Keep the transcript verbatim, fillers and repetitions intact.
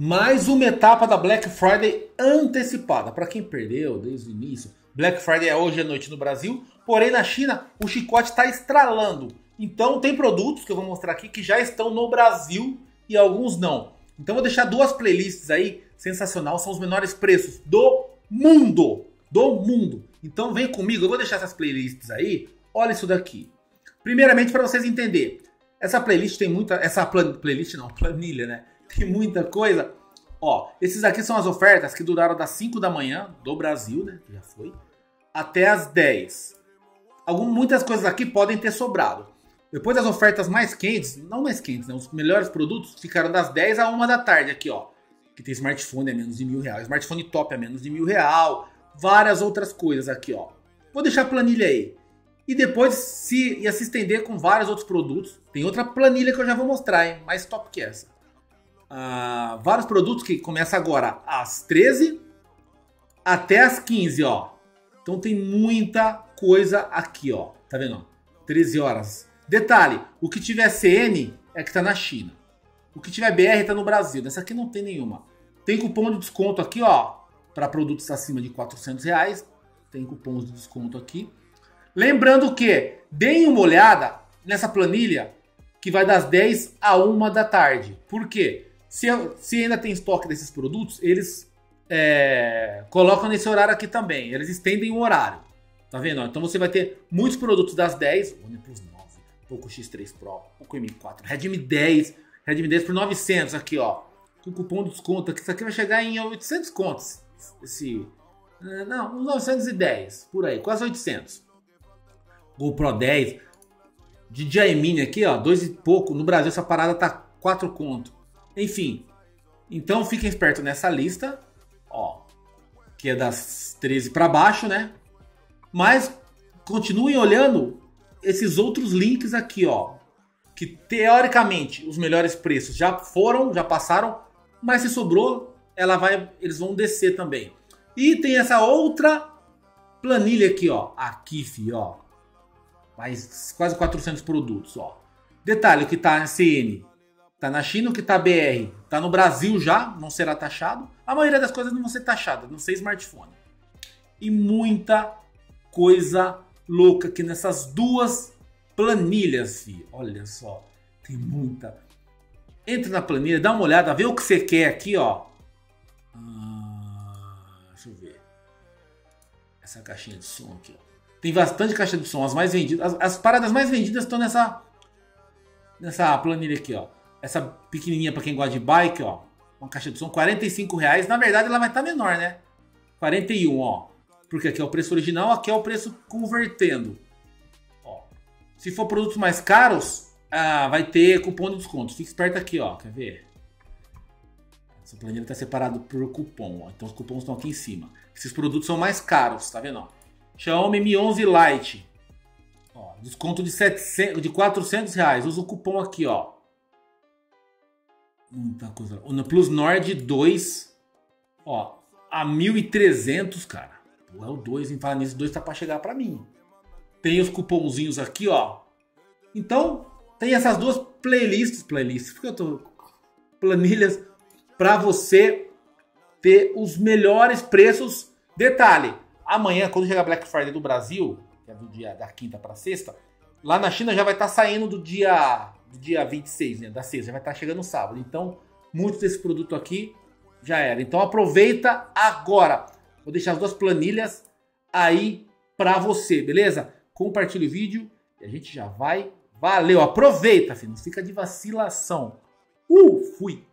mais uma etapa da Black Friday antecipada. Para quem perdeu desde o início, Black Friday é hoje à noite no Brasil, porém na China o chicote está estralando. Então tem produtos que eu vou mostrar aqui que já estão no Brasil e alguns não. Então vou deixar duas playlists aí, sensacional, são os menores preços do mundo, do mundo. Então vem comigo, eu vou deixar essas playlists aí, olha isso daqui. Primeiramente para vocês entenderem, essa playlist tem muita, essa plan, playlist não, planilha, né? Tem muita coisa. Ó, esses aqui são as ofertas que duraram das cinco da manhã do Brasil, né? Já foi. Até as dez. Algum, muitas coisas aqui podem ter sobrado. Depois as ofertas mais quentes, não mais quentes, né? Os melhores produtos ficaram das dez à uma da tarde aqui, ó. Que tem smartphone a menos de mil reais, smartphone top a menos de mil reais, várias outras coisas aqui, ó. Vou deixar a planilha aí. E depois se, ia se estender com vários outros produtos. Tem outra planilha que eu já vou mostrar, hein? Mais top que essa. Ah, vários produtos que começa agora às treze até às quinze, ó. Então tem muita coisa aqui, ó. Tá vendo? treze horas. Detalhe, o que tiver C N é que tá na China. O que tiver B R tá no Brasil. Nessa aqui não tem nenhuma. Tem cupom de desconto aqui, ó. Para produtos acima de quatrocentos reais. Tem cupom de desconto aqui. Lembrando que deem uma olhada nessa planilha que vai das dez à uma da tarde. Por quê? Se, se ainda tem estoque desses produtos, eles é, colocam nesse horário aqui também. Eles estendem o horário. Tá vendo? Então você vai ter muitos produtos das dez, OnePlus nove, Poco X três Pro, Poco M quatro, Redmi dez, Redmi dez por novecentos aqui, ó. Com cupom de desconto aqui. Isso aqui vai chegar em oitocentos contos. Esse, não, uns novecentos e dez, por aí, quase oitocentos. GoPro dez, D J I Mini aqui, ó, dois e pouco. No Brasil essa parada tá quatro conto. Enfim, então fiquem espertos nessa lista, ó, que é das treze para baixo, né? Mas continuem olhando esses outros links aqui, ó, que teoricamente os melhores preços já foram, já passaram, mas se sobrou, ela vai, eles vão descer também. E tem essa outra planilha aqui, ó, a Kifi, ó. Mais quase quatrocentos produtos, ó. Detalhe, o que tá na C N, tá na China, o que tá B R, tá no Brasil já, não será taxado. A maioria das coisas não vão ser taxadas, não sei smartphone. E muita coisa louca aqui nessas duas planilhas, fi. Olha só, tem muita. Entra na planilha, dá uma olhada, vê o que você quer aqui, ó. Ah, deixa eu ver. Essa caixinha de som aqui, ó. Tem bastante caixa de som, as mais vendidas, as, as paradas mais vendidas estão nessa nessa planilha aqui, ó. Essa pequenininha para quem gosta de bike, ó. Uma caixa de som quarenta e cinco reais, na verdade ela vai estar tá menor, né? quarenta e um, ó. Porque aqui é o preço original, aqui é o preço convertendo. Ó. Se for produtos mais caros, ah, vai ter cupom de desconto. Fique esperto aqui, ó, quer ver? Essa planilha tá separado por cupom, ó. Então os cupons estão aqui em cima. Esses produtos são mais caros, tá vendo, ó? Xiaomi Mi onze Lite, ó, desconto de, setecentos, de quatrocentos reais, usa o cupom aqui, ó. Muita coisa. OnePlus Nord dois, ó, a mil e trezentos, cara. Pô, é o dois, em falar nisso, o dois tá pra chegar pra mim. Tem os cupomzinhos aqui, ó. Então, tem essas duas playlists, playlists, porque eu tô... planilhas pra você ter os melhores preços. Detalhe, amanhã, quando chegar Black Friday do Brasil, que é do dia da quinta para sexta, lá na China já vai estar tá saindo do dia, do dia vinte e seis, né? Da sexta, já vai estar tá chegando no sábado. Então, muitos desse produto aqui já era. Então, aproveita agora. Vou deixar as duas planilhas aí para você, beleza? Compartilha o vídeo e a gente já vai. Valeu, aproveita, filho. Não fica de vacilação. Uh, fui!